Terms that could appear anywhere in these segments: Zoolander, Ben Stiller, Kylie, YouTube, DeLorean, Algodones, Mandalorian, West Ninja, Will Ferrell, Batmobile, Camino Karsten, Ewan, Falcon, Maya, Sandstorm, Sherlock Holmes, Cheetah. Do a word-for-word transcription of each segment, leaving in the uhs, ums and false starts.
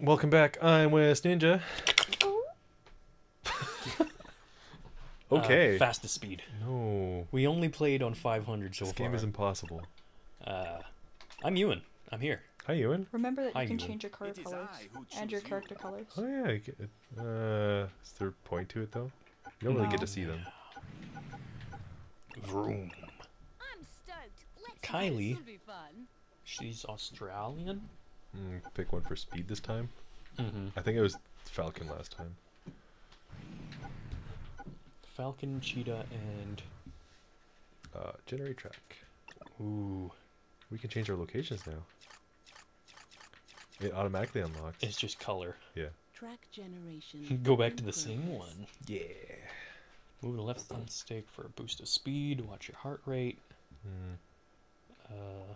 Welcome back. I'm West Ninja. Okay. Uh, fastest speed. No. We only played on five hundred so far. This game is impossible. Uh, I'm Ewan. I'm here. Hi, Ewan. Remember that you Hi, can Ewan. change your car colors and your character you. colors. Oh, yeah. I get it. Uh, is there a point to it, though? You don't no. really get to see them. Vroom. I'm stoked. Let's Kylie. This will be fun. She's Australian? Mm, pick one for speed this time. Mm-hmm. I think it was Falcon last time. Falcon, Cheetah, and... Uh, generate track. Ooh. We can change our locations now. It automatically unlocks. It's just color. Yeah. Track generation. Go back to the same one. Yeah. Move the left thumb stick for a boost of speed. Watch your heart rate. Mm. Uh...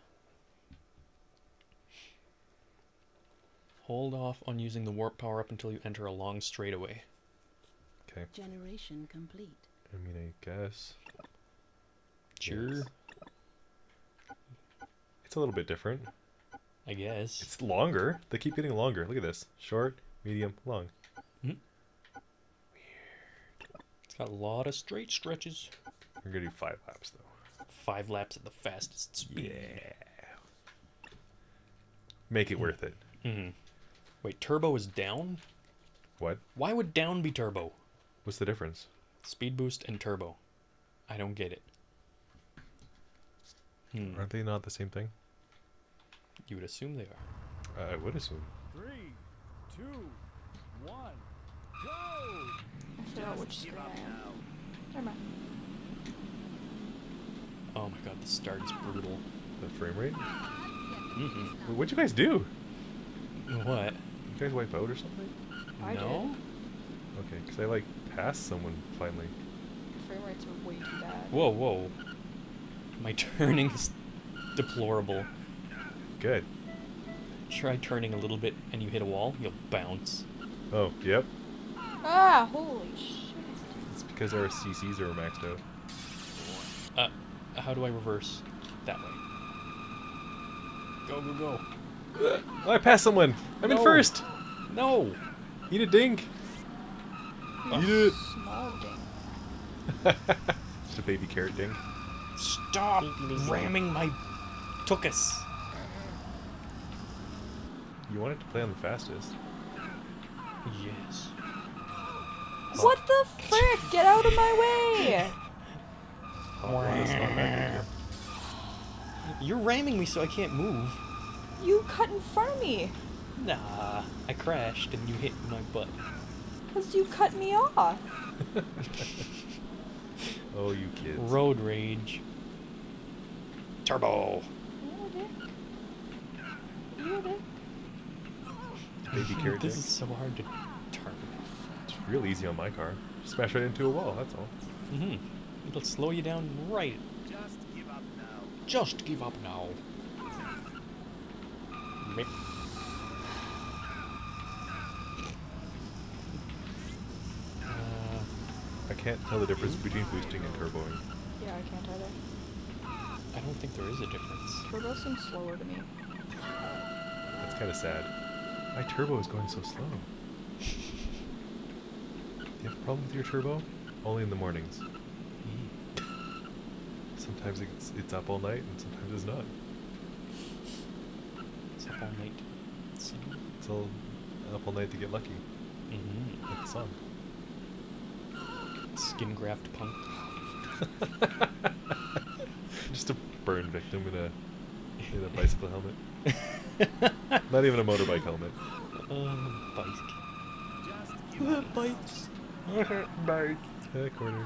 Hold off on using the warp power up until you enter a long straightaway. Okay. Generation complete. I mean, I guess. Sure. Yes. It's a little bit different. I guess. It's longer. They keep getting longer. Look at this. Short, medium, long. Mm-hmm. Weird. It's got a lot of straight stretches. We're gonna do five laps though. Five laps at the fastest speed. Yeah. Make it worth it. Mm-hmm. Wait, turbo is down? What? Why would down be turbo? What's the difference? Speed boost and turbo. I don't get it. Hmm. Aren't they not the same thing? You would assume they are. Uh, I would assume. Three, two, one, go! I forgot which screen I am. Never mind. Oh my god, the start is brutal. The frame rate? Mm-hmm. What'd you guys do? What? You guys wipe out or something? I no. Did. Okay, because I like passed someone finally. Your frame rates are way too bad. Whoa, whoa. My turning is deplorable. Good. Try turning a little bit and you hit a wall, you'll bounce. Oh, yep. Ah, holy shit. It's because our C Cs are maxed out. Uh, how do I reverse? That way. Go, go, go. Oh, I passed someone. I'm no. in first. No. Eat a dink. Oh. Eat it. Small dink. Just a baby carrot dink. Stop ramming my tuchus. You wanted to play on the fastest. Yes. What oh. the frick? Get out of my way! Oh, wow, you're ramming me, so I can't move. You cut in front of me! Nah, I crashed and you hit my butt. Cause you cut me off! Oh, you kids. Road rage. Turbo! You're a dick. You're a dick. Baby carrot dick. This is so hard to turn. It's real easy on my car. Smash right into a wall, that's all. Mm-hmm. It'll slow you down right. Just give up now. Just give up now. I can't tell the difference between boosting and turboing. Yeah, I can't either. I don't think there is a difference. Turbo seems slower to me. That's kind of sad. My turbo is going so slow. You have a problem with your turbo? Only in the mornings. Mm. Sometimes it's, it's up all night and sometimes it's not. Up all night. So. It's all up all night to get lucky. Mm-hmm. Like the song. Skin graft punk. Just a burn victim in a in a bicycle helmet. Not even a motorbike helmet. Um, bike. Bikes. Bike. That corner.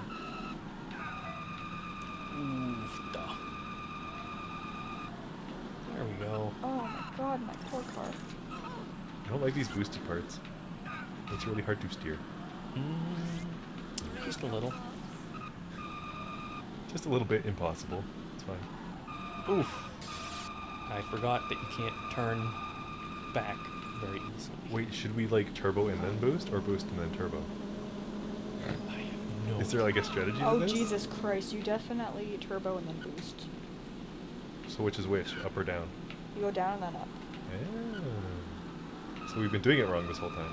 Oof, duh. There we go. Oh my god, my poor car. I don't like these boosted parts. It's really hard to steer. Mm, just a little. Just a little bit impossible. It's fine. Oof. I forgot that you can't turn back very easily. Wait, should we like turbo and then boost, or boost and then turbo? I have no Is there like a strategy to this? Oh Jesus Christ, you definitely turbo and then boost. So which is which? Up or down? You go down and then up. Yeah. It's We've been doing it wrong this whole time.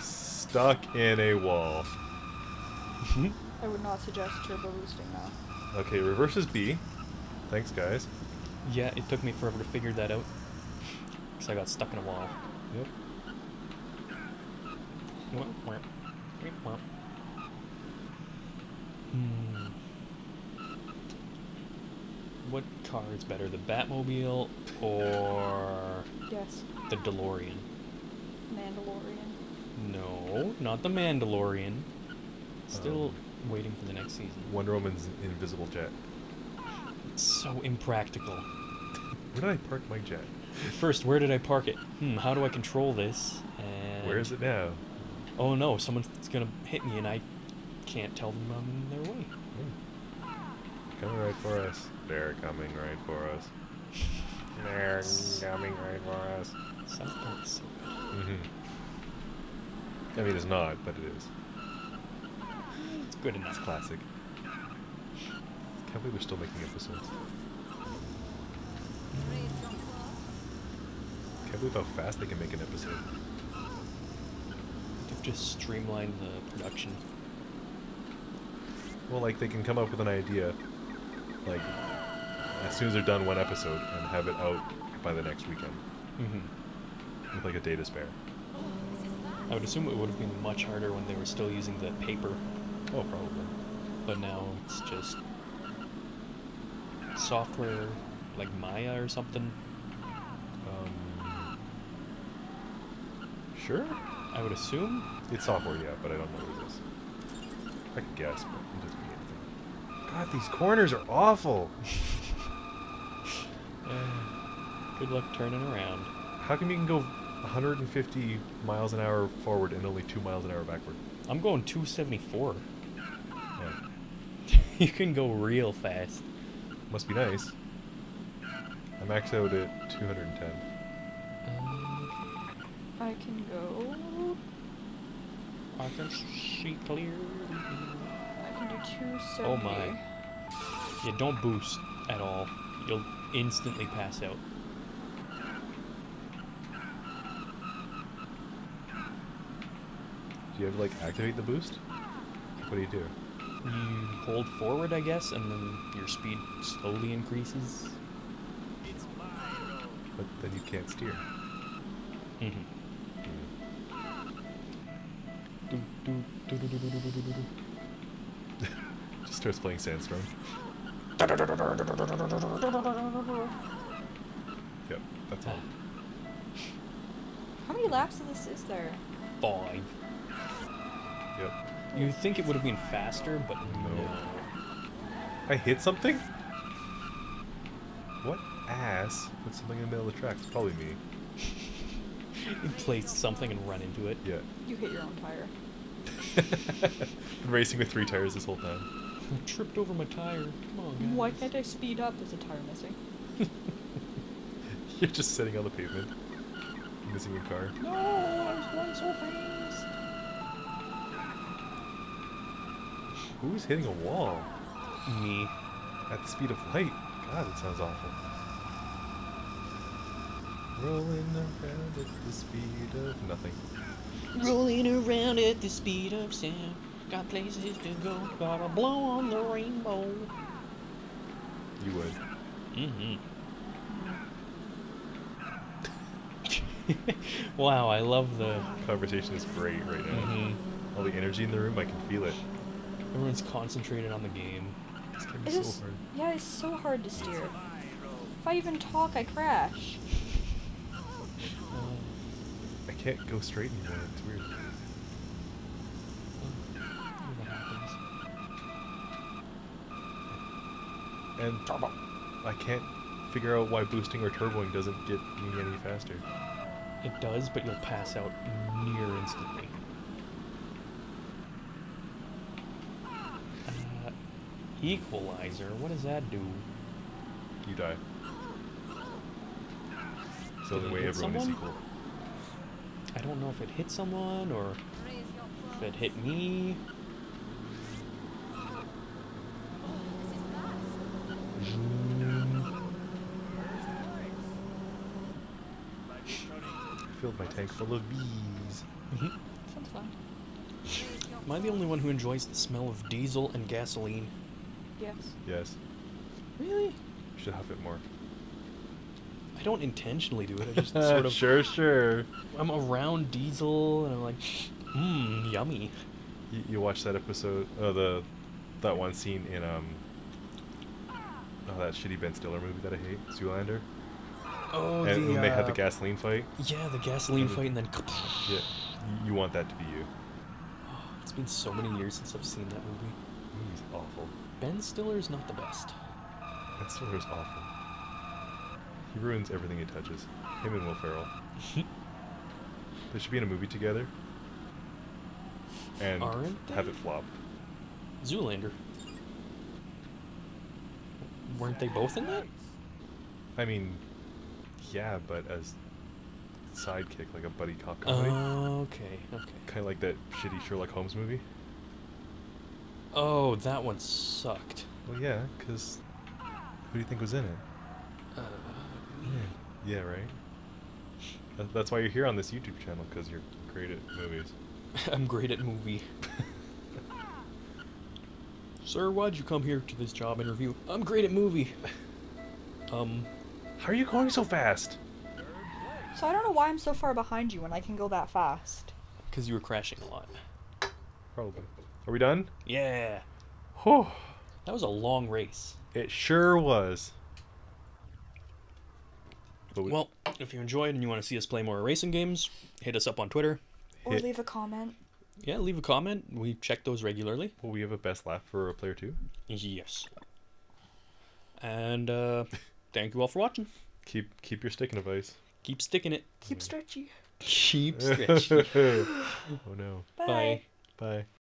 Stuck in a wall. I would not suggest turbo boosting now. Okay, reverse is B. Thanks, guys. Yeah, it took me forever to figure that out. Because I got stuck in a wall. Yep. Hmm. What car is better, the Batmobile or yes. the DeLorean? Mandalorian. No, not the Mandalorian. Still um, waiting for the next season. Wonder Woman's invisible jet. It's so impractical. Where did I park my jet? First, where did I park it? Hmm, how do I control this? And where is it now? Oh no, someone's gonna hit me and I can't tell them I'm in their way. Hmm. Coming right for us. They're coming right for us. They're coming right for us. Sounds not so good. Mm-hmm. I mean, it's not, but it is. It's good enough. It's classic. Can't believe we're still making episodes. Can't believe how fast they can make an episode. They've just streamlined the production. Well, like, they can come up with an idea, like, as soon as they're done one episode, and have it out by the next weekend. Mm-hmm. With, like, a day to spare. I would assume it would have been much harder when they were still using the paper. Oh, probably. But now it's just software, like Maya or something. Um, sure? I would assume? It's software, yeah, but I don't know what it is. I could guess, but it doesn't mean anything. God, these corners are awful! uh, good luck turning around. How come you can go one hundred fifty miles an hour forward and only two miles an hour backward? I'm going two seventy-four. Yeah. You can go real fast. Must be nice. I maxed out at two hundred ten. Um, I can go... I can see clearly. I can do two seventy. Oh my. Yeah, don't boost at all. You'll instantly pass out. Do you have to, like, activate the boost? What do you do? You hold forward, I guess, and then your speed slowly increases. But then you can't steer. Mm-hmm. Just starts playing Sandstorm. Yep, that's all. How many laps of this is there? Five. Yep. You'd think it would have been faster, but no. no. I hit something? What ass put something in the middle of the track? It's probably me. You placed something and run into it. Yeah. You hit your own tire. Been racing with three tires this whole time. I tripped over my tire. Come on, guys. Why can't I speed up? Is a tire missing? You're just sitting on the pavement, missing your car. No, I was going so fast. Who's hitting a wall? Me. At the speed of light. God, that sounds awful. Rolling around at the speed of nothing. Rolling around at the speed of sound. Got places to go, gotta blow on the rainbow. You would. Mm-hmm. Wow, I love the... Conversation is great right now. Mm-hmm. All the energy in the room, I can feel it. Everyone's concentrated on the game. This game is so hard. Yeah, it's so hard to steer. If I even talk, I crash. I can't go straight anymore, it's weird. And turbo. I can't figure out why boosting or turboing doesn't get me any faster. It does, but you'll pass out near instantly. Uh, equalizer, what does that do? You die. It's the only way everyone is equal. I don't know if it hit someone, or if it hit me. Mm. I feel filled my tank full of bees. Mm-hmm. Sounds fun. Am I the only one who enjoys the smell of diesel and gasoline? Yes. Yes. Really? Should have it more. I don't intentionally do it. I just sort of. Sure, sure. I'm around diesel and I'm like, mmm, yummy. You, you watched that episode, uh, the that one scene in um, oh, that shitty Ben Stiller movie that I hate, Zoolander. Oh, and the, when they uh, had the gasoline fight. Yeah, the gasoline and fight, and then. Yeah, you, you want that to be you. Oh, it's been so many years since I've seen that movie. The movie's awful. Ben Stiller's not the best. Ben Stiller's awful. He ruins everything he touches. Him and Will Ferrell. They should be in a movie together. And have it flop. Zoolander. Weren't they both in that? I mean, yeah, but as sidekick, like a buddy cop comedy. Oh, okay, okay. Kind of like that shitty Sherlock Holmes movie. Oh, that one sucked. Well, yeah, because who do you think was in it? Uh, yeah. yeah, right? That's why you're here on this YouTube channel, because you're great at movies. I'm great at movie. Sir, why'd you come here to this job interview? I'm great at movie. Um, how are you going so fast? So I don't know why I'm so far behind you when I can go that fast. Because you were crashing a lot. Probably. Are we done? Yeah. Whew. That was a long race. It sure was. We well, if you enjoyed and you want to see us play more racing games, hit us up on Twitter. Or hit. leave a comment. Yeah, leave a comment. We check those regularly. Will we have a best laugh for a player too? Yes. And uh, thank you all for watching. Keep keep your sticking device. Keep sticking it. Keep stretchy. Keep stretchy. Oh no. Bye. Bye. Bye.